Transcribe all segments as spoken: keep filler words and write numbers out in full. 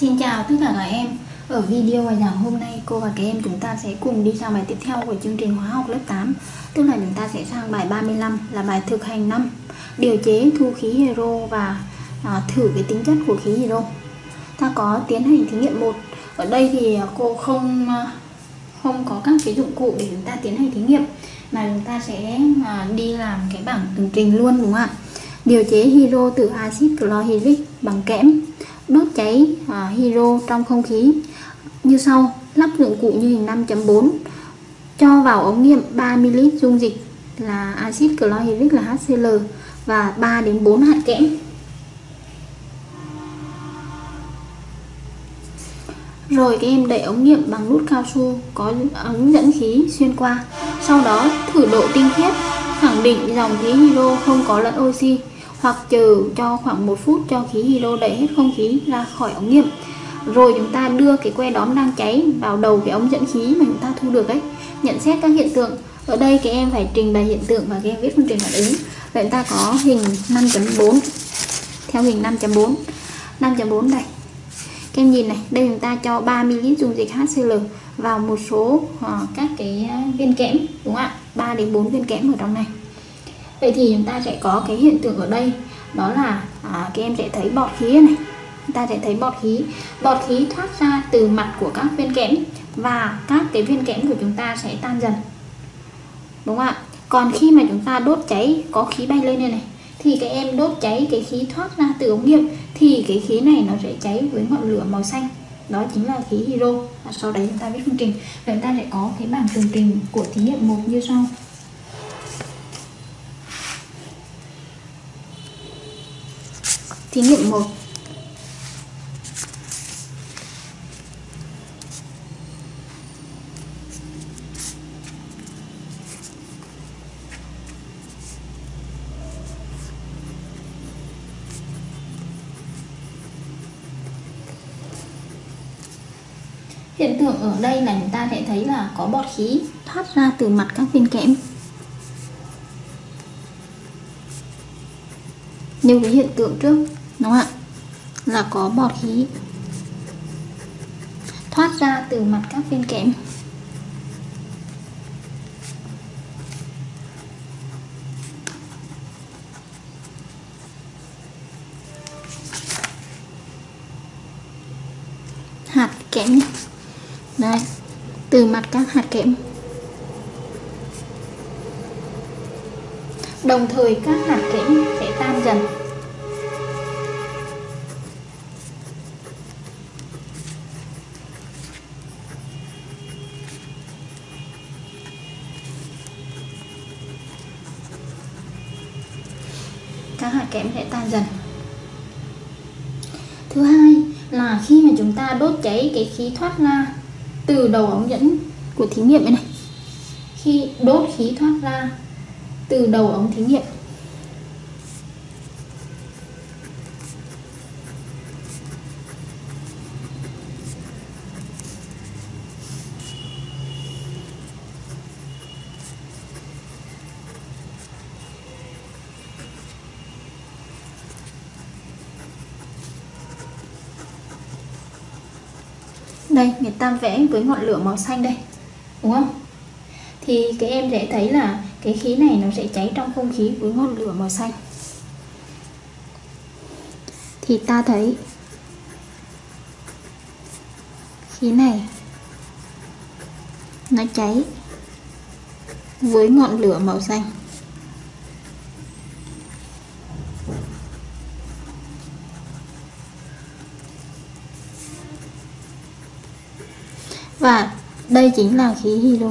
Xin chào tất cả các em. Ở video bài giảng hôm nay, cô và các em chúng ta sẽ cùng đi sang bài tiếp theo của chương trình hóa học lớp tám. Tức là chúng ta sẽ sang bài ba mươi lăm là bài thực hành năm, điều chế thu khí hero và à, thử cái tính chất của khí hero. Ta có tiến hành thí nghiệm một. Ở đây thì cô không không có các cái dụng cụ để chúng ta tiến hành thí nghiệm, mà chúng ta sẽ à, đi làm cái bảng tường trình luôn, đúng không ạ? Điều chế hero từ axit clohydric bằng kẽm. Đốt cháy à, hero trong không khí như sau. Lắp dụng cụ như hình năm chấm bốn, cho vào ống nghiệm ba mi-li-lít dung dịch là axit clohydric là hát xê lờ và ba đến bốn hạt kẽm. Rồi các em đẩy ống nghiệm bằng nút cao su có ống dẫn khí xuyên qua. Sau đó thử độ tinh khiết, khẳng định dòng khí hero không có lẫn oxy, hoặc trừ cho khoảng một phút cho khí hydro đẩy hết không khí ra khỏi ống nghiệm. Rồi chúng ta đưa cái que đóm đang cháy vào đầu cái ống dẫn khí mà chúng ta thu được ấy. Nhận xét các hiện tượng. Ở đây các em phải trình bày hiện tượng và các em viết phương trình phản ứng. Vậy chúng ta có hình năm chấm bốn. Theo hình năm chấm bốn, năm chấm bốn đây, các em nhìn này, đây chúng ta cho ba mi-li-lít dung dịch hát xê lờ vào một số uh, các cái viên kẽm, đúng không ạ? ba đến bốn viên kẽm ở trong này. Vậy thì chúng ta sẽ có cái hiện tượng ở đây, đó là à, các em sẽ thấy bọt khí này. Chúng ta sẽ thấy bọt khí. Bọt khí thoát ra từ mặt của các viên kẽm và các cái viên kẽm của chúng ta sẽ tan dần, đúng không ạ? Còn khi mà chúng ta đốt cháy có khí bay lên đây này, thì các em đốt cháy cái khí thoát ra từ ống nghiệm, thì cái khí này nó sẽ cháy với ngọn lửa màu xanh. Đó chính là khí hero. Và sau đấy chúng ta viết phương trình. Vậy chúng ta sẽ có cái bảng tường trình của thí nghiệm một như sau. Thí nghiệm một. Hiện tượng ở đây là chúng ta sẽ thấy là có bọt khí thoát ra từ mặt các viên kẽm. Như cái hiện tượng trước, đúng không ạ? Là có bọt khí thoát ra từ mặt các viên kẽm. Hạt kẽm đây, từ mặt các hạt kẽm. Đồng thời các hạt kẽm sẽ tan dần. Các hạt kẽm sẽ tan dần. Thứ hai là khi mà chúng ta đốt cháy cái khí thoát ra từ đầu ống dẫn của thí nghiệm này, khi đốt khí thoát ra từ đầu ống thí nghiệm, đây người ta vẽ với ngọn lửa màu xanh đây, đúng không? Thì các em sẽ thấy là cái khí này nó sẽ cháy trong không khí với ngọn lửa màu xanh. Thì ta thấy khí này nó cháy với ngọn lửa màu xanh. Và đây chính là khí hydro.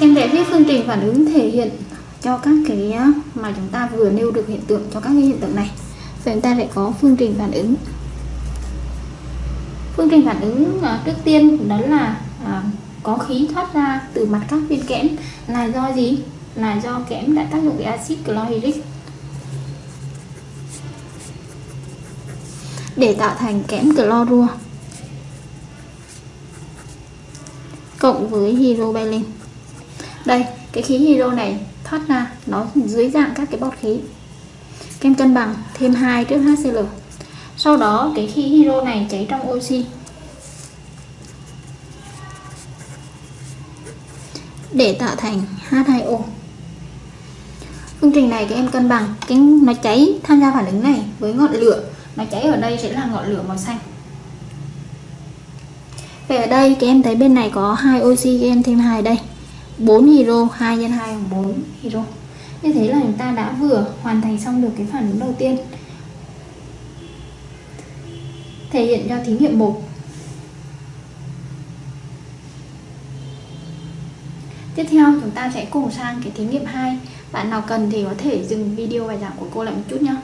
Em sẽ viết phương trình phản ứng thể hiện cho các cái mà chúng ta vừa nêu được hiện tượng, cho các cái hiện tượng này. Vậy chúng ta sẽ có phương trình phản ứng. Phương trình phản ứng trước tiên đó là à, có khí thoát ra từ mặt các viên kẽm là do gì? Là do kẽm đã tác dụng với axit clohydric để tạo thành kẽm clorua cộng với hydro bay lên. Đây, cái khí hydro này thoát ra, nó dưới dạng các cái bọt khí. Kem cân bằng thêm hai trước HCl. Sau đó cái khí hydro này cháy trong oxy. Để tạo thành H hai O. Phương trình này các em cân bằng cái nó cháy tham gia phản ứng này với ngọn lửa, nó cháy ở đây sẽ là ngọn lửa màu xanh. Vậy ở đây các em thấy bên này có hai oxy, các em thêm hai đây, bốn hydro, hai nhân hai bằng bốn hydro. Như thế là chúng ta đã vừa hoàn thành xong được cái phản ứng đầu tiên. Thể hiện theo thí nghiệm một. Tiếp theo chúng ta sẽ cùng sang cái thí nghiệm hai. Bạn nào cần thì có thể dừng video bài giảng của cô lại một chút nhé.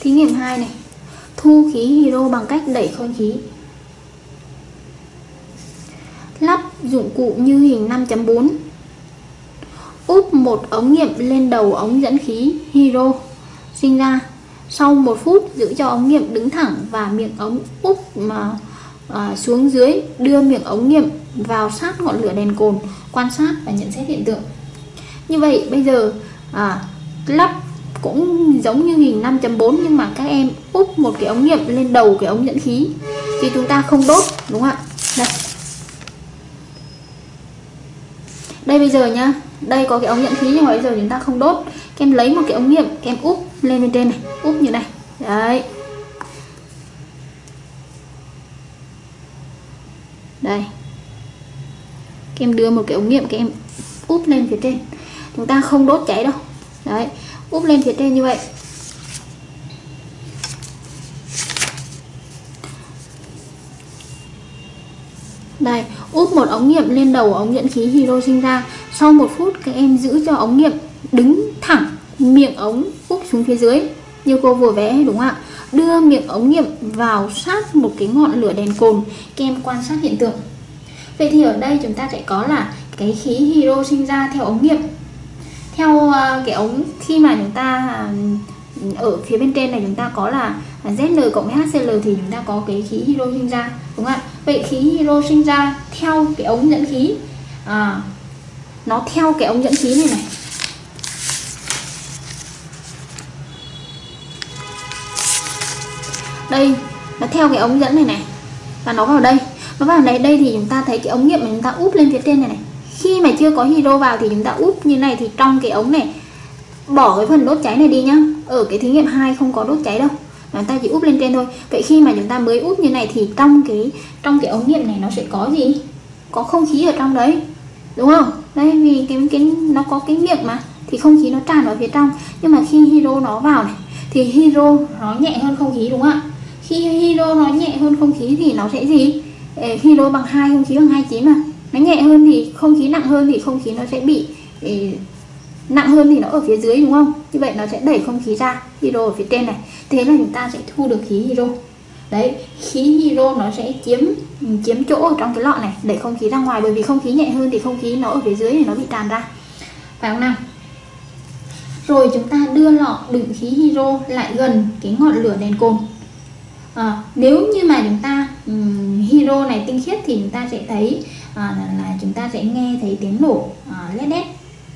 Thí nghiệm hai này, thu khí hydro bằng cách đẩy khôn khí. Lắp dụng cụ như hình năm chấm bốn. Úp một ống nghiệm lên đầu ống dẫn khí hydro sinh ra. Sau một phút giữ cho ống nghiệm đứng thẳng và miệng ống úp mà à, xuống dưới, đưa miệng ống nghiệm vào sát ngọn lửa đèn cồn, quan sát và nhận xét hiện tượng. Như vậy bây giờ à, lắp cũng giống như hình năm chấm bốn nhưng mà các em úp một cái ống nghiệm lên đầu cái ống dẫn khí thì chúng ta không đốt, đúng không ạ? Đây. Đây bây giờ nhá, đây có cái ống dẫn khí nhưng mà bây giờ chúng ta không đốt. Các em lấy một cái ống nghiệm, các em úp lên bên trên này, úp như này. Đấy. Đây. Các em đưa một cái ống nghiệm, các em úp lên phía trên. Chúng ta không đốt cháy đâu. Đấy, úp lên phía trên như vậy. Đây, úp một ống nghiệm lên đầu ống dẫn khí hydro sinh ra. Sau một phút các em giữ cho ống nghiệm đứng thẳng, miệng ống úp xuống phía dưới như cô vừa vẽ, đúng không ạ? Đưa miệng ống nghiệm vào sát một cái ngọn lửa đèn cồn, các em quan sát hiện tượng. Vậy thì ở đây chúng ta sẽ có là cái khí hydro sinh ra theo ống nghiệm. Theo cái ống, khi mà chúng ta ở phía bên trên này chúng ta có là Zn cộng với HCl thì chúng ta có cái khí hydro sinh ra, đúng không ạ? Vậy khí hydro sinh ra theo cái ống dẫn khí, à, nó theo cái ống dẫn khí này này. Đây, nó theo cái ống dẫn này này và nó vào đây. Nó vào này đây thì chúng ta thấy cái ống nghiệm mà chúng ta úp lên phía trên này này. Khi mà chưa có hydro vào thì chúng ta úp như này thì trong cái ống này, bỏ cái phần đốt cháy này đi nhá. Ở cái thí nghiệm hai không có đốt cháy đâu. Chúng ta chỉ úp lên trên thôi. Vậy khi mà chúng ta mới úp như này thì trong cái trong cái ống nghiệm này nó sẽ có gì? Có không khí ở trong đấy. Đúng không? Đấy, vì cái cái nó có cái miệng mà thì không khí nó tràn vào phía trong. Nhưng mà khi hydro nó vào này thì hydro nó nhẹ hơn không khí, đúng không ạ? Khi hydro nó nhẹ hơn không khí thì nó sẽ gì? Ê, hydro bằng hai, không khí bằng hai mươi chín mà. Nó nhẹ hơn thì không khí, nặng hơn thì không khí nó sẽ bị ê, nặng hơn thì nó ở phía dưới, đúng không? Như vậy nó sẽ đẩy không khí ra, hydro ở phía trên này. Thế là chúng ta sẽ thu được khí hydro. Đấy, khí hydro nó sẽ chiếm chiếm chỗ ở trong cái lọ này, đẩy không khí ra ngoài, bởi vì không khí nhẹ hơn thì không khí nó ở phía dưới thì nó bị tràn ra. Phải không nào? Rồi chúng ta đưa lọ đựng khí hydro lại gần cái ngọn lửa đèn cồn. À, nếu như mà chúng ta um, hydro này tinh khiết thì chúng ta sẽ thấy à, là, là chúng ta sẽ nghe thấy tiếng nổ à, lét đét,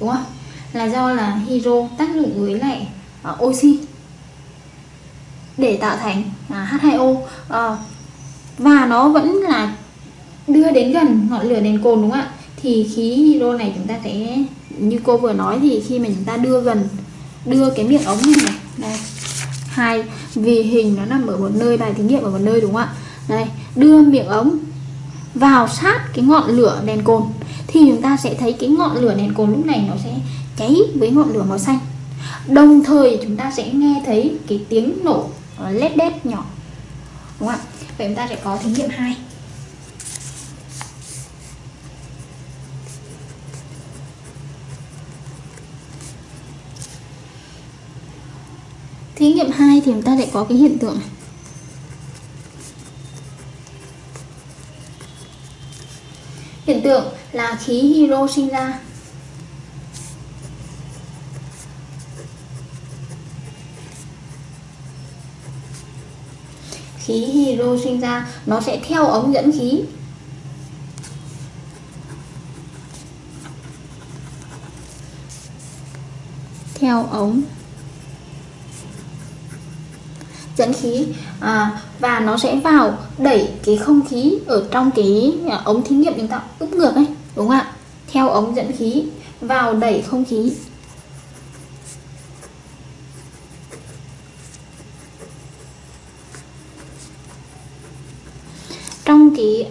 đúng không? Là do là hydro tác dụng với lại à, oxy để tạo thành à, H hai O à, và nó vẫn là đưa đến gần ngọn lửa đèn cồn, đúng không ạ? Thì khí hydro này chúng ta sẽ như cô vừa nói thì khi mà chúng ta đưa gần, đưa cái miệng ống này, này đây, hai vì hình nó nằm ở một nơi, bài thí nghiệm ở một nơi, đúng không ạ? Đây, đưa miệng ống vào sát cái ngọn lửa đèn cồn thì chúng ta sẽ thấy cái ngọn lửa đèn cồn lúc này nó sẽ cháy với ngọn lửa màu xanh. Đồng thời chúng ta sẽ nghe thấy cái tiếng nổ lét đét nhỏ, đúng không ạ? Vậy chúng ta sẽ có thí nghiệm hai. Thí nghiệm hai thì chúng ta sẽ có cái hiện tượng này. Hiện tượng là khí hydro sinh ra khí hydro sinh ra, nó sẽ theo ống dẫn khí. Theo ống dẫn khí à, và nó sẽ vào đẩy cái không khí ở trong cái ống thí nghiệm chúng ta úp ngược ấy, đúng không ạ? Theo ống dẫn khí vào đẩy không khí. Trong cái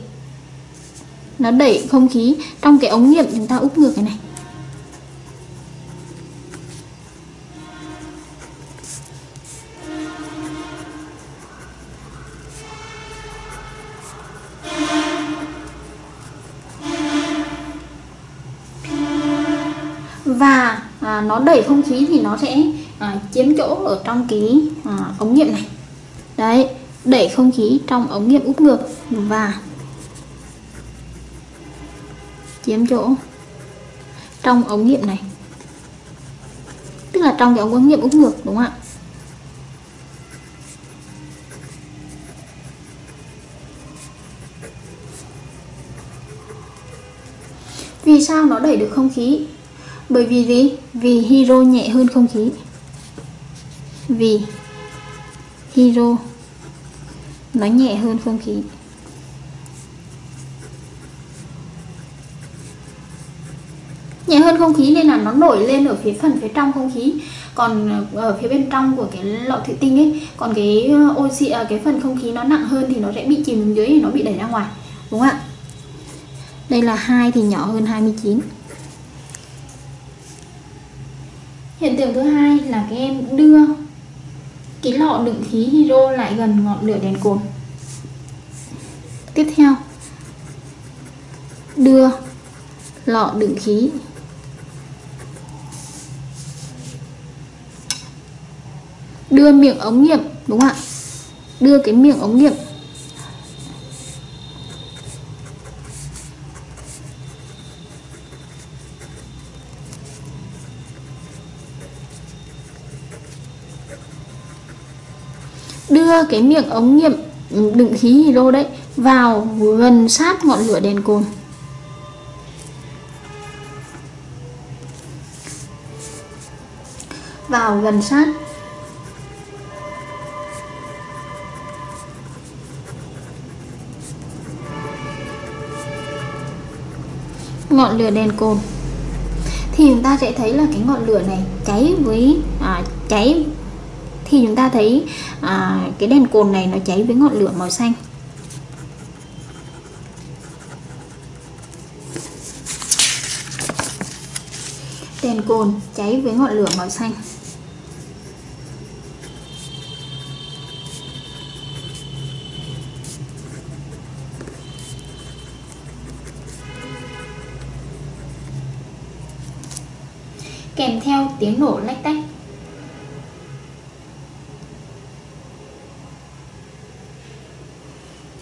nó đẩy không khí trong cái ống nghiệm chúng ta úp ngược cái này. Và à, nó đẩy không khí thì nó sẽ à, chiếm chỗ ở trong cái à, ống nghiệm này. Đấy, đẩy không khí trong ống nghiệm úp ngược và chiếm chỗ trong ống nghiệm này, tức là trong cái ống nghiệm úp ngược, đúng không ạ? Vì sao nó đẩy được không khí? Bởi vì gì? Vì hydro nhẹ hơn không khí. Vì hydro nó nhẹ hơn không khí. Nhẹ hơn không khí nên là nó nổi lên ở phía phần phía trong không khí. Còn ở phía bên trong của cái lọ thủy tinh ấy, còn cái oxy cái phần không khí nó nặng hơn thì nó sẽ bị chìm xuống dưới, thì nó bị đẩy ra ngoài, đúng không ạ? Đây là hai thì nhỏ hơn hai mươi chín. Hiện tượng thứ hai là các em đưa cái lọ đựng khí hydro lại gần ngọn lửa đèn cồn. Tiếp theo, đưa lọ đựng khí đưa miệng ống nghiệm, đúng không ạ? Đưa cái miệng ống nghiệm đưa cái miệng ống nghiệm đựng khí hydro đấy vào gần sát ngọn lửa đèn cồn. Vào gần sát ngọn lửa đèn cồn thì chúng ta sẽ thấy là cái ngọn lửa này cháy với à, cháy thì chúng ta thấy à, cái đèn cồn này nó cháy với ngọn lửa màu xanh. Đèn cồn cháy với ngọn lửa màu xanh. Kèm theo tiếng nổ lách tách.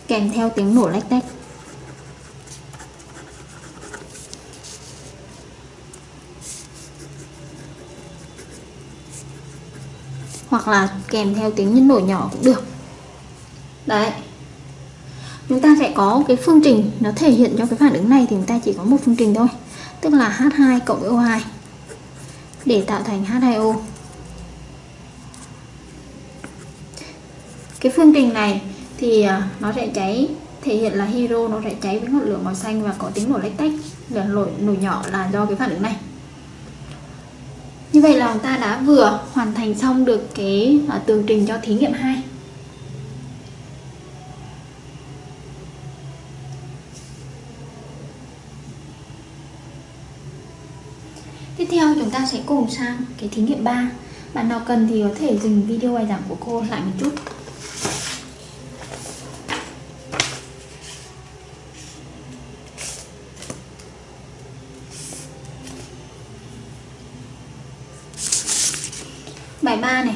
Kèm theo tiếng nổ lách tách. Hoặc là kèm theo tiếng nổ nhỏ cũng được. Đấy. Chúng ta sẽ có cái phương trình nó thể hiện cho cái phản ứng này thì chúng ta chỉ có một phương trình thôi. Tức là hát hai cộng với O hai để tạo thành hát hai O. Cái phương trình này thì nó sẽ cháy, thể hiện là hydro nó sẽ cháy với ngọn lửa màu xanh và có tiếng nổ lách tách, là nổ, nổ nhỏ là do cái phản ứng này. Như vậy là chúng ta đã vừa hoàn thành xong được cái tường trình cho thí nghiệm hai. Tiếp theo chúng ta sẽ cùng sang cái thí nghiệm ba. Bạn nào cần thì có thể dừng video bài giảng của cô lại một chút. Bài ba này.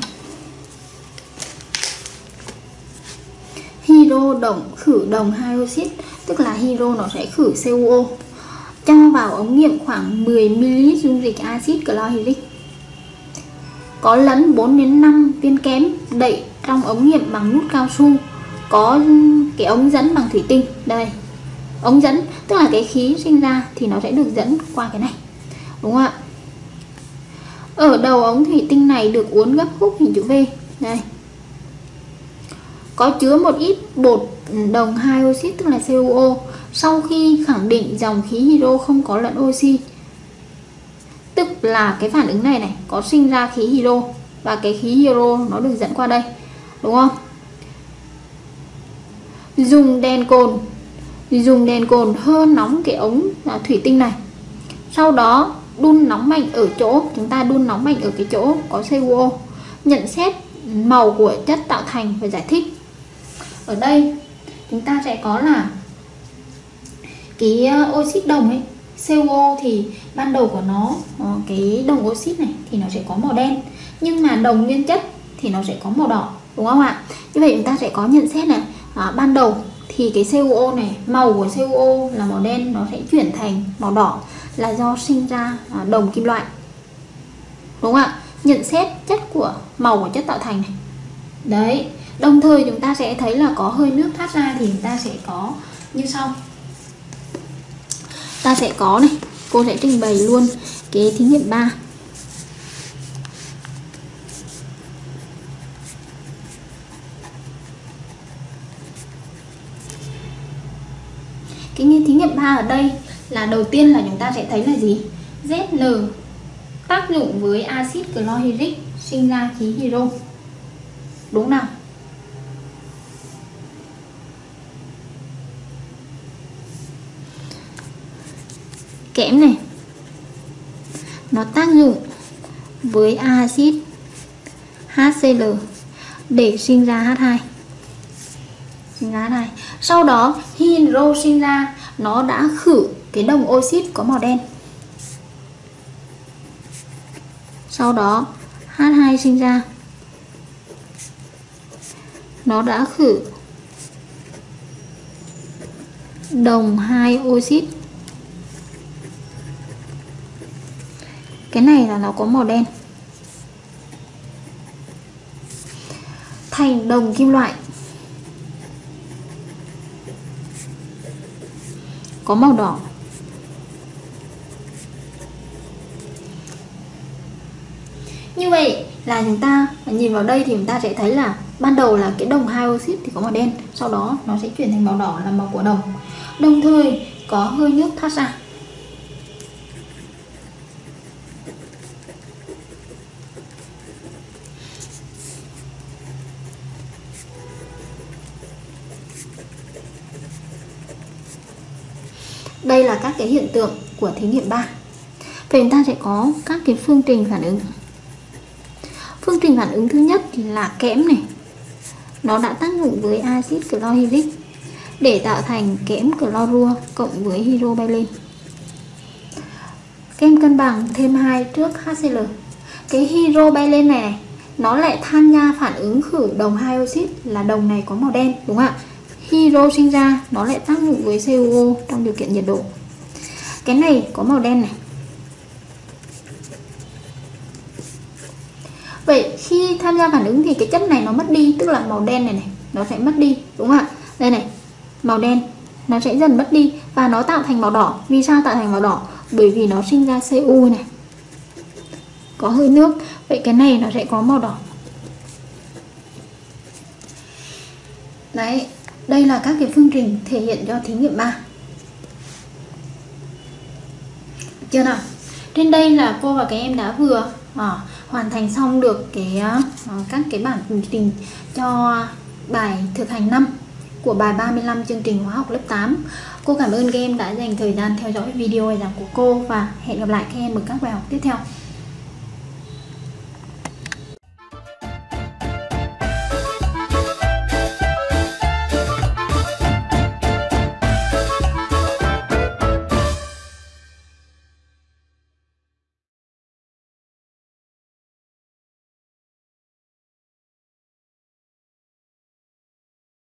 Hydro đồng khử đồng hai oxit, tức là hydro nó sẽ khử C O O, cho vào ống nghiệm khoảng mười mi-li-lít dung dịch axit clohydric. Có lẫn bốn đến năm viên kém đậy trong ống nghiệm bằng nút cao su có cái ống dẫn bằng thủy tinh. Đây, ống dẫn, tức là cái khí sinh ra thì nó sẽ được dẫn qua cái này, đúng không ạ? Ở đầu ống thủy tinh này được uốn gấp khúc hình chữ V. Đây, có chứa một ít bột đồng hai oxit, tức là xê o ô. Sau khi khẳng định dòng khí hydro không có lẫn oxy, tức là cái phản ứng này này có sinh ra khí hydro, và cái khí hydro nó được dẫn qua đây, đúng không? Dùng đèn cồn, dùng đèn cồn hơn nóng cái ống thủy tinh này, sau đó đun nóng mạnh ở chỗ, chúng ta đun nóng mạnh ở cái chỗ có xê o ô. Nhận xét màu của chất tạo thành và giải thích. Ở đây chúng ta sẽ có là cái oxit đồng ấy, xê o ô thì ban đầu của nó, cái đồng oxit này thì nó sẽ có màu đen, nhưng mà đồng nguyên chất thì nó sẽ có màu đỏ, đúng không ạ? Như vậy chúng ta sẽ có nhận xét này, à, ban đầu thì cái xê o ô này, màu của xê o ô là màu đen, nó sẽ chuyển thành màu đỏ là do sinh ra đồng kim loại, đúng không ạ? Nhận xét chất của màu của chất tạo thành này. Đấy, đồng thời chúng ta sẽ thấy là có hơi nước thoát ra, thì chúng ta sẽ có như sau. Ta sẽ có này, cô sẽ trình bày luôn cái thí nghiệm ba. Cái thí nghiệm ba ở đây là đầu tiên là chúng ta sẽ thấy là gì? Zn tác dụng với axit clohydric sinh ra khí hydro, đúng nào? Kẽm này nó tác dụng với axit HCl để sinh ra hát hai, sinh ra hát hai. Sau đó hydro sinh ra, nó đã khử cái đồng oxit có màu đen. Sau đó hát hai sinh ra, nó đã khử đồng hai oxit. Cái này là nó có màu đen, thành đồng kim loại có màu đỏ. Như vậy là chúng ta nhìn vào đây thì chúng ta sẽ thấy là ban đầu là cái đồng hai oxit thì có màu đen, sau đó nó sẽ chuyển thành màu đỏ là màu của đồng. Đồng thời có hơi nước thoát ra. Đây là các cái hiện tượng của thí nghiệm ba. Vậy chúng ta sẽ có các cái phương trình phản ứng. Phương trình phản ứng thứ nhất là kẽm này, nó đã tác dụng với axit clohydric để tạo thành kẽm clorua cộng với hydro benzen. Kem cân bằng thêm hai trước HCl. Cái hydro benzen này, này nó lại tham gia phản ứng khử đồng hai oxit, là đồng này có màu đen, đúng không ạ? Hydro sinh ra, nó lại tác dụng với xê o ô trong điều kiện nhiệt độ. Cái này có màu đen này. Vậy khi tham gia phản ứng thì cái chất này nó mất đi, tức là màu đen này này, nó sẽ mất đi, đúng không ạ? Đây này, màu đen nó sẽ dần mất đi và nó tạo thành màu đỏ. Vì sao tạo thành màu đỏ? Bởi vì nó sinh ra xê u này, có hơi nước. Vậy cái này nó sẽ có màu đỏ. Đấy, đây là các cái phương trình thể hiện do thí nghiệm ba. Chưa nào? Trên đây là cô và các em đã vừa à, hoàn thành xong được cái à, các cái bản phương trình cho bài thực hành năm của bài ba mươi lăm chương trình hóa học lớp tám. Cô cảm ơn các em đã dành thời gian theo dõi video bài giảng của cô và hẹn gặp lại các em ở các bài học tiếp theo.